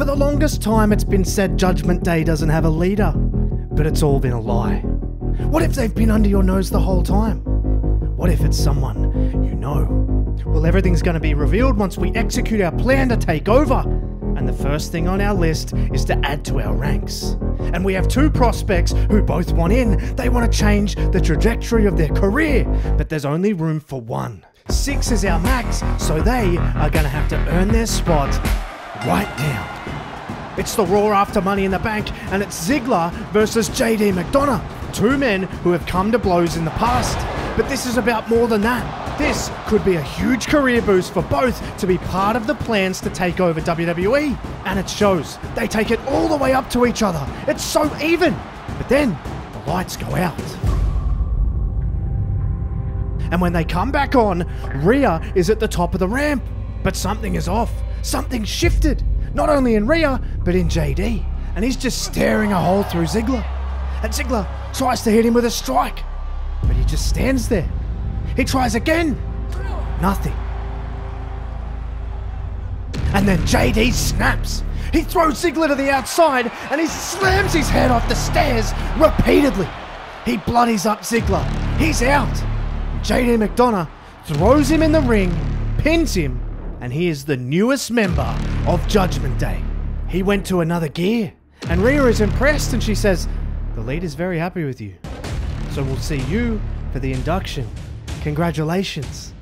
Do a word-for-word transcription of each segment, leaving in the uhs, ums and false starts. For the longest time, it's been said Judgment Day doesn't have a leader, but it's all been a lie. What if they've been under your nose the whole time? What if it's someone you know? Well, everything's going to be revealed once we execute our plan to take over. And the first thing on our list is to add to our ranks. And we have two prospects who both want in. They want to change the trajectory of their career, but there's only room for one. Six is our max, so they are going to have to earn their spot right now. It's the Raw after Money in the Bank, and it's Ziggler versus J D McDonagh. Two men who have come to blows in the past. But this is about more than that. This could be a huge career boost for both to be part of the plans to take over W W E. And it shows. They take it all the way up to each other. It's so even. But then the lights go out. And when they come back on, Rhea is at the top of the ramp. But something is off. Something shifted. Not only in Rhea, but in J D. And he's just staring a hole through Ziggler. And Ziggler tries to hit him with a strike. But he just stands there. He tries again. Nothing. And then J D snaps. He throws Ziggler to the outside and he slams his head off the stairs repeatedly. He bloodies up Ziggler. He's out. J D McDonagh throws him in the ring, pins him, and he is the newest member of Judgment Day. He went to another gear, and Rhea is impressed and she says, "The leader's very happy with you. So we'll see you for the induction. Congratulations."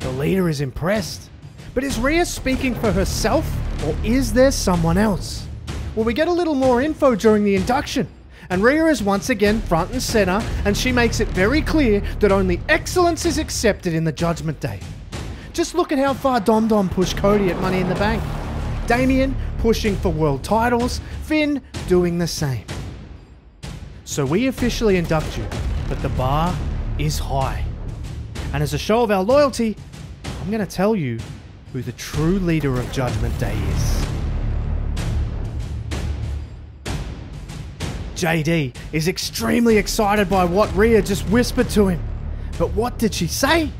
The leader is impressed. But is Rhea speaking for herself, or is there someone else? Well, we get a little more info during the induction, and Rhea is once again front and center, and she makes it very clear that only excellence is accepted in the Judgment Day. Just look at how far Dom Dom pushed Cody at Money in the Bank. Damian pushing for world titles, Finn doing the same. So we officially induct you, but the bar is high. And as a show of our loyalty, I'm going to tell you who the true leader of Judgment Day is. J D is extremely excited by what Rhea just whispered to him. But what did she say?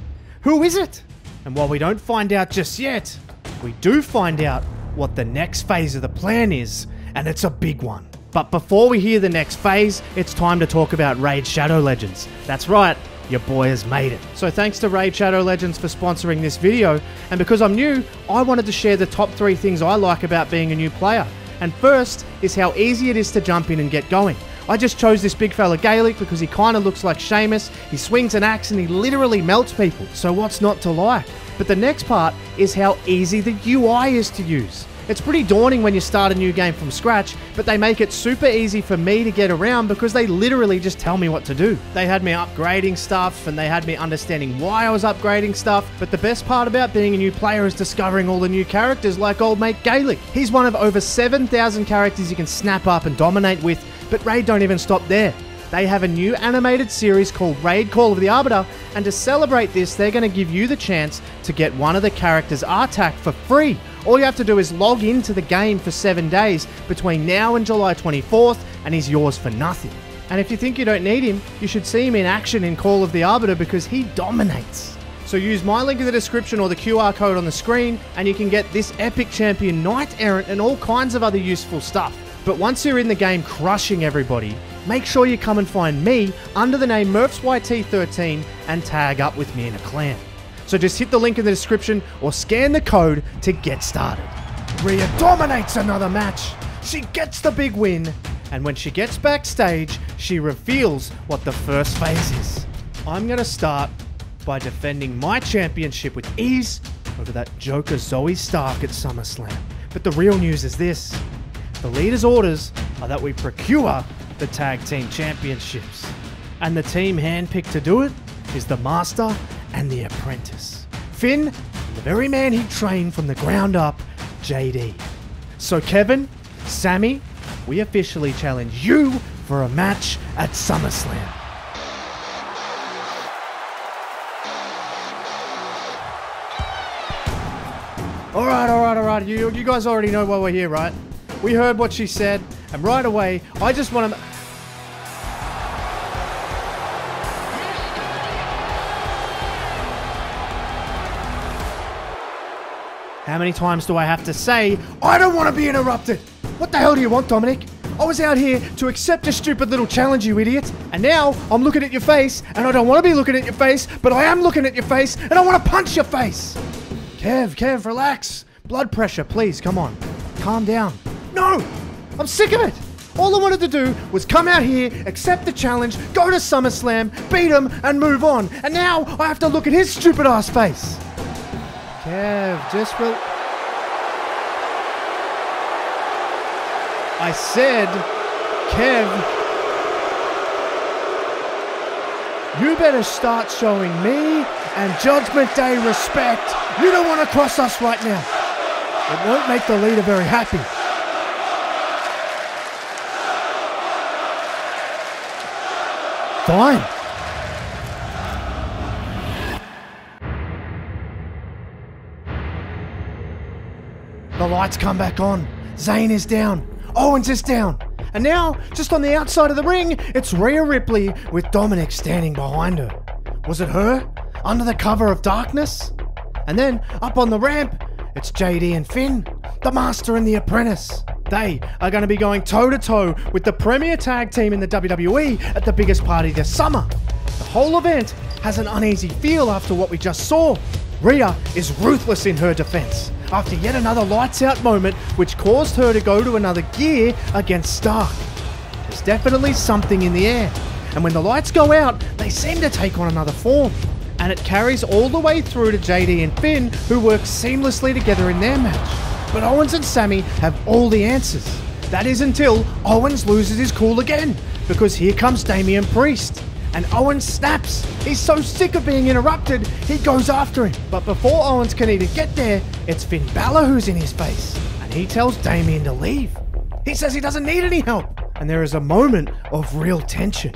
Who is it? And while we don't find out just yet, we do find out what the next phase of the plan is, and it's a big one. But before we hear the next phase, it's time to talk about Raid Shadow Legends. That's right. Your boy has made it. So thanks to Raid Shadow Legends for sponsoring this video, and because I'm new, I wanted to share the top three things I like about being a new player. And first is how easy it is to jump in and get going. I just chose this big fella Gaelic because he kinda looks like Sheamus, he swings an axe and he literally melts people, so what's not to like? But the next part is how easy the U I is to use. It's pretty daunting when you start a new game from scratch, but they make it super easy for me to get around because they literally just tell me what to do. They had me upgrading stuff and they had me understanding why I was upgrading stuff, but the best part about being a new player is discovering all the new characters like old mate Gaelic. He's one of over seven thousand characters you can snap up and dominate with, but Raid don't even stop there. They have a new animated series called Raid Call of the Arbiter, and to celebrate this, they're going to give you the chance to get one of the characters, Artak, for free. All you have to do is log into the game for seven days between now and July twenty-fourth, and he's yours for nothing. And if you think you don't need him, you should see him in action in Call of the Arbiter because he dominates. So use my link in the description or the Q R code on the screen, and you can get this epic champion, Knight Errant, and all kinds of other useful stuff. But once you're in the game crushing everybody, make sure you come and find me under the name Murfs Y T thirteen and tag up with me in a clan. So just hit the link in the description or scan the code to get started. Rhea dominates another match. She gets the big win. And when she gets backstage, she reveals what the first phase is. I'm going to start by defending my championship with ease over that joker Zoe Stark at SummerSlam. But the real news is this. The leader's orders are that we procure the tag team championships. And the team handpicked to do it is the Master and the Apprentice. Finn, the very man he trained from the ground up, J D. So Kevin, Sammy, we officially challenge you for a match at SummerSlam. All right, all right, all right. You, you guys already know why we're here, right? We heard what she said, and right away, I just want to... How many times do I have to say, I don't want to be interrupted? What the hell do you want, Dominic? I was out here to accept a stupid little challenge, you idiot. And now I'm looking at your face, and I don't want to be looking at your face, but I am looking at your face, and I want to punch your face. Kev, Kev, relax. Blood pressure, please, come on. Calm down. No, I'm sick of it. All I wanted to do was come out here, accept the challenge, go to SummerSlam, beat him, and move on. And now I have to look at his stupid ass face. Kev, just re- I said, Kev, you better start showing me and Judgment Day respect. You don't want to cross us right now. It won't make the leader very happy. Fine. The lights come back on. Zayn is down. Owens is down. And now, just on the outside of the ring, it's Rhea Ripley with Dominic standing behind her. Was it her? Under the cover of darkness? And then, up on the ramp, it's J D and Finn, the master and the apprentice. They are going to be going toe-to-toe with the premier tag team in the W W E at the biggest party this summer. The whole event has an uneasy feel after what we just saw. Rhea is ruthless in her defense after yet another lights-out moment which caused her to go to another gear against Stark. There's definitely something in the air, and when the lights go out, they seem to take on another form. And it carries all the way through to J D and Finn, who work seamlessly together in their match. But Owens and Sammy have all the answers. That is until Owens loses his cool again, because here comes Damian Priest. And Owens snaps. He's so sick of being interrupted, he goes after him. But before Owens can even get there, it's Finn Balor who's in his face. And he tells Damian to leave. He says he doesn't need any help. And there is a moment of real tension.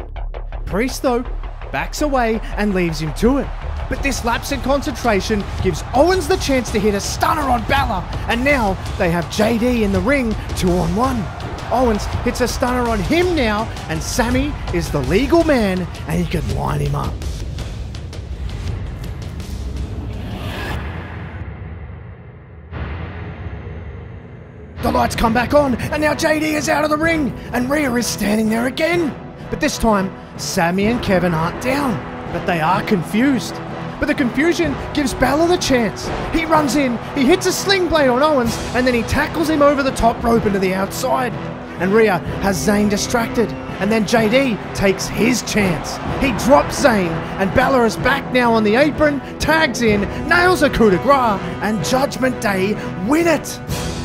Priest, though, backs away and leaves him to it. But this lapse in concentration gives Owens the chance to hit a stunner on Balor, and now they have J D in the ring two on one. Owens hits a stunner on him now, and Sammy is the legal man, and he can line him up. The lights come back on, and now J D is out of the ring, and Rhea is standing there again. But this time, Sammy and Kevin aren't down, but they are confused. But the confusion gives Balor the chance. He runs in, he hits a sling blade on Owens, and then he tackles him over the top rope into the outside. And Rhea has Zayn distracted, and then J D takes his chance. He drops Zayn, and Balor is back now on the apron, tags in, nails a coup de grace, and Judgment Day win it.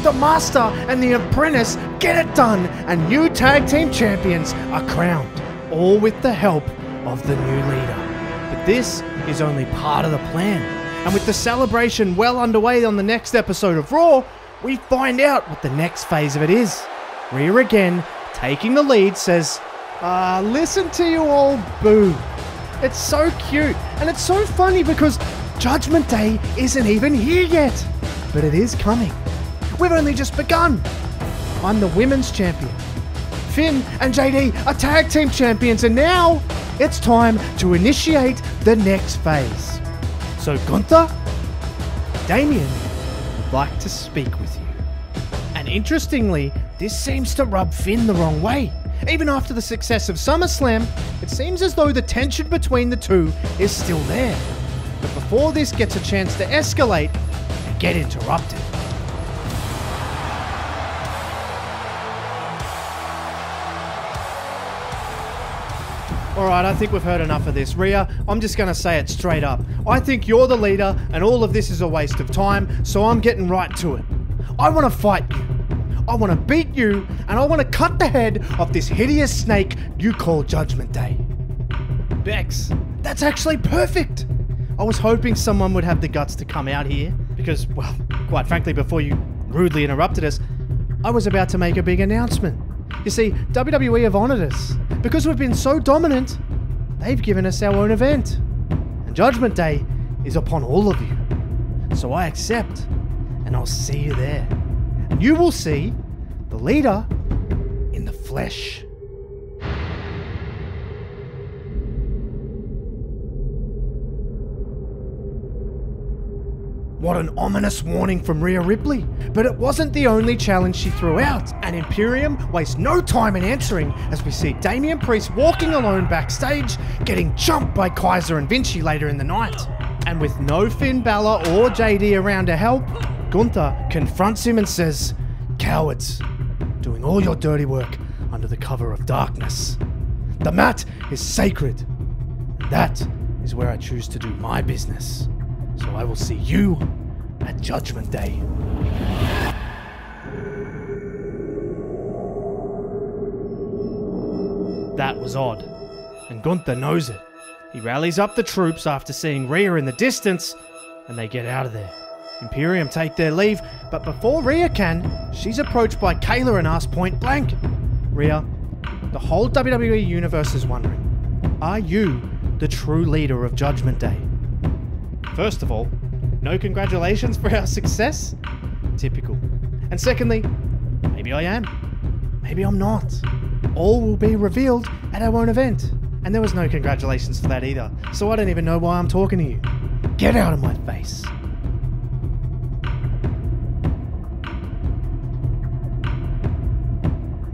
The Master and the Apprentice get it done, and new tag team champions are crowned, all with the help of the new leader. But this is only part of the plan. And with the celebration well underway on the next episode of Raw, we find out what the next phase of it is. Rhea again, taking the lead, says, "Ah, uh, listen to you all boo." It's so cute, and it's so funny because Judgment Day isn't even here yet. But it is coming. We've only just begun. I'm the women's champion. Finn and J D are tag team champions, and now it's time to initiate the next phase. So Gunther, Damien would like to speak with you. And interestingly, this seems to rub Finn the wrong way. Even after the success of SummerSlam, it seems as though the tension between the two is still there. But before this gets a chance to escalate, they get interrupted. Alright, I think we've heard enough of this. Rhea, I'm just going to say it straight up. I think you're the leader and all of this is a waste of time, so I'm getting right to it. I want to fight you. I want to beat you, and I want to cut the head of this hideous snake you call Judgment Day. Bex, that's actually perfect. I was hoping someone would have the guts to come out here because, well, quite frankly, before you rudely interrupted us, I was about to make a big announcement. You see, W W E have honoured us. Because we've been so dominant, they've given us our own event. And Judgment Day is upon all of you. So I accept, and I'll see you there. And you will see the leader in the flesh. What an ominous warning from Rhea Ripley. But it wasn't the only challenge she threw out, and Imperium wastes no time in answering as we see Damian Priest walking alone backstage, getting jumped by Kaiser and Vinci later in the night. And with no Finn Balor or J D around to help, Gunther confronts him and says, "Cowards, doing all your dirty work under the cover of darkness. The mat is sacred, and that is where I choose to do my business. So I will see you at Judgment Day." That was odd, and Gunther knows it. He rallies up the troops after seeing Rhea in the distance, and they get out of there. Imperium take their leave, but before Rhea can, she's approached by Kayla and asked point blank, "Rhea, the whole W W E universe is wondering, are you the true leader of Judgment Day? First of all, no congratulations for our success? Typical. And secondly, maybe I am. Maybe I'm not. All will be revealed at our own event. And there was no congratulations for that either, so I don't even know why I'm talking to you. Get out of my face."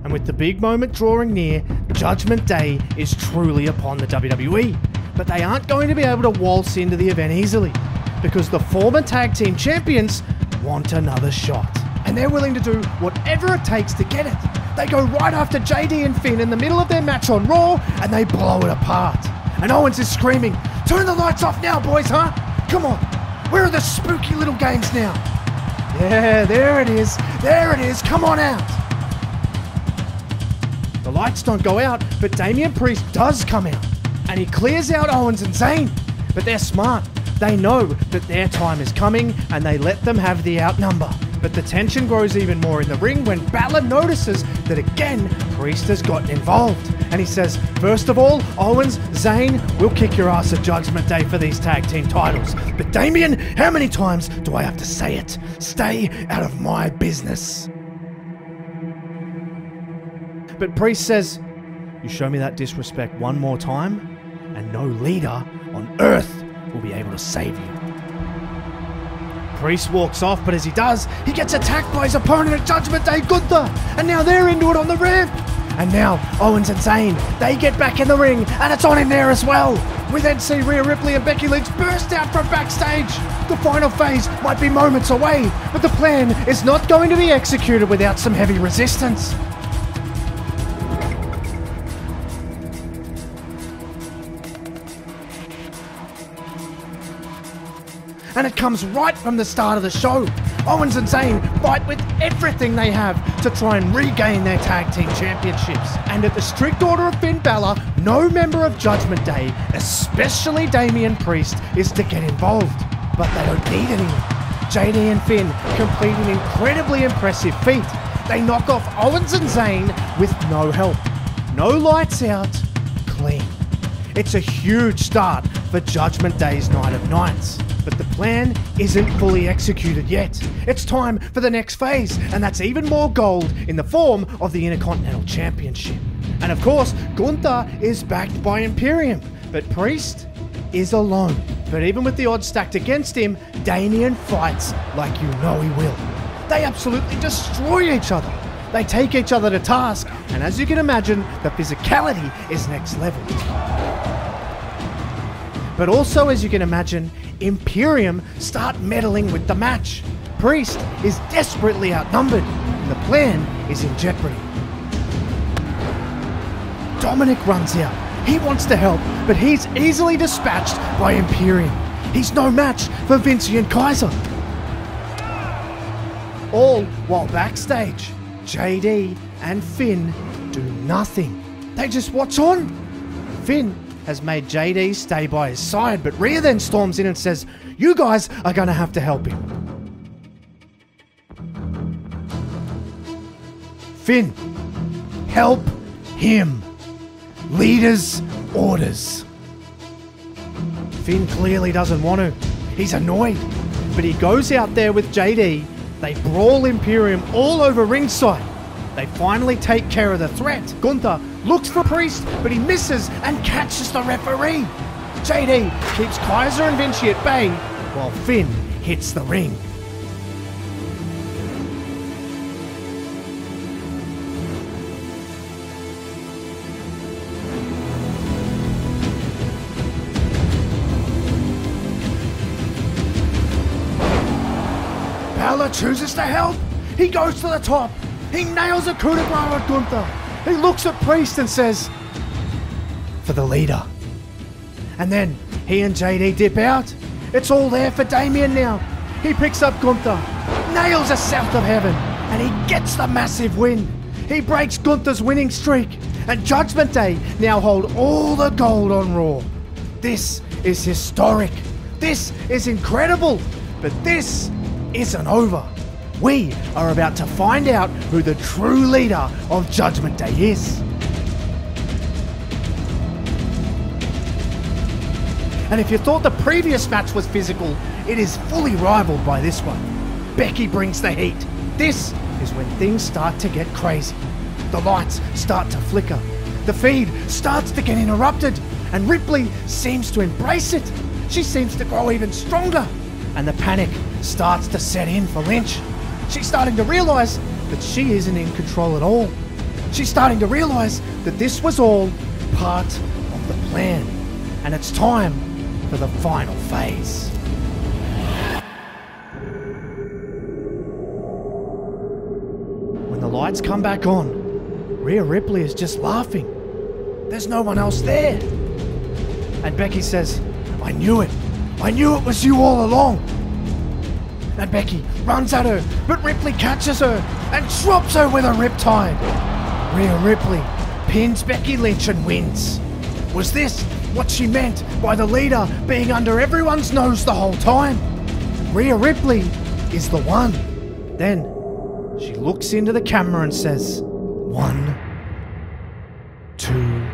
And with the big moment drawing near, Judgment Day is truly upon the W W E. But they aren't going to be able to waltz into the event easily, because the former tag team champions want another shot, and they're willing to do whatever it takes to get it. They go right after J D and Finn in the middle of their match on Raw, and they blow it apart. And Owens is screaming, "Turn the lights off now, boys, huh? Come on, where are the spooky little games now?" Yeah, there it is, there it is, come on out. The lights don't go out, but Damian Priest does come out. And he clears out Owens and Zayn, but they're smart. They know that their time is coming, and they let them have the outnumber. But the tension grows even more in the ring when Balor notices that again, Priest has gotten involved. And he says, "First of all, Owens, Zayn, we'll kick your ass at Judgment Day for these tag team titles. But Damian, how many times do I have to say it? Stay out of my business." But Priest says, "You show me that disrespect one more time, and no leader on earth will be able to save you." Priest walks off, but as he does, he gets attacked by his opponent at Judgment Day, Gunther, and now they're into it on the ramp. And now Owens and Zayn, they get back in the ring, and it's on in there as well. We then see Rhea Ripley and Becky Lynch burst out from backstage. The final phase might be moments away, but the plan is not going to be executed without some heavy resistance. And it comes right from the start of the show. Owens and Zayn fight with everything they have to try and regain their tag team championships. And at the strict order of Finn Balor, no member of Judgment Day, especially Damian Priest, is to get involved. But they don't need anyone. J D and Finn complete an incredibly impressive feat. They knock off Owens and Zayn with no help. No lights out, clean. It's a huge start for Judgment Day's Night of Nights. But the plan isn't fully executed yet. It's time for the next phase, and that's even more gold in the form of the Intercontinental Championship. And of course, Gunther is backed by Imperium, but Priest is alone. But even with the odds stacked against him, Damian fights like you know he will. They absolutely destroy each other. They take each other to task, and as you can imagine, the physicality is next level. But also, as you can imagine, Imperium start meddling with the match. Priest is desperately outnumbered, and the plan is in jeopardy. Dominic runs out. He wants to help, but he's easily dispatched by Imperium. He's no match for Vinci and Kaiser. All while backstage, J D and Finn do nothing. They just watch on. Finn has made J D stay by his side, but Rhea then storms in and says, "You guys are going to have to help him." Finn, help him. Leader's orders. Finn clearly doesn't want to. He's annoyed, but he goes out there with J D. They brawl Imperium all over ringside. They finally take care of the threat. Gunther looks for Priest, but he misses and catches the referee. J D keeps Kaiser and Vinci at bay, while Finn hits the ring. Paola chooses to help. He goes to the top. He nails a coup de grace on Gunther. He looks at Priest and says, for the leader. And then he and J D dip out. It's all there for Damian now. He picks up Gunther, nails a South of Heaven, and he gets the massive win. He breaks Gunther's winning streak, and Judgment Day now hold all the gold on Raw. This is historic. This is incredible. But this isn't over. We are about to find out who the true leader of Judgment Day is. And if you thought the previous match was physical, it is fully rivaled by this one. Becky brings the heat. This is when things start to get crazy. The lights start to flicker. The feed starts to get interrupted, and Ripley seems to embrace it. She seems to grow even stronger, and the panic starts to set in for Lynch. She's starting to realize that she isn't in control at all. She's starting to realize that this was all part of the plan, and it's time for the final phase. When the lights come back on, Rhea Ripley is just laughing. There's no one else there. And Becky says, I knew it. I knew it was you all along. And Becky runs at her, but Ripley catches her and drops her with a Riptide. Rhea Ripley pins Becky Lynch and wins. Was this what she meant by the leader being under everyone's nose the whole time? Rhea Ripley is the one. Then she looks into the camera and says, one, two,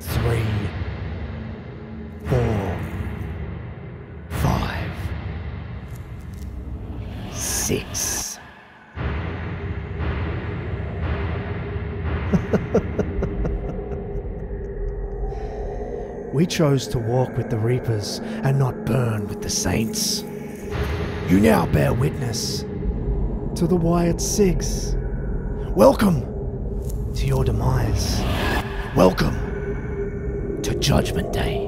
three, four, five, six. We chose to walk with the Reapers and not burn with the Saints. You now bear witness to the Wyatt Six. Welcome to your demise. Welcome to Judgment Day.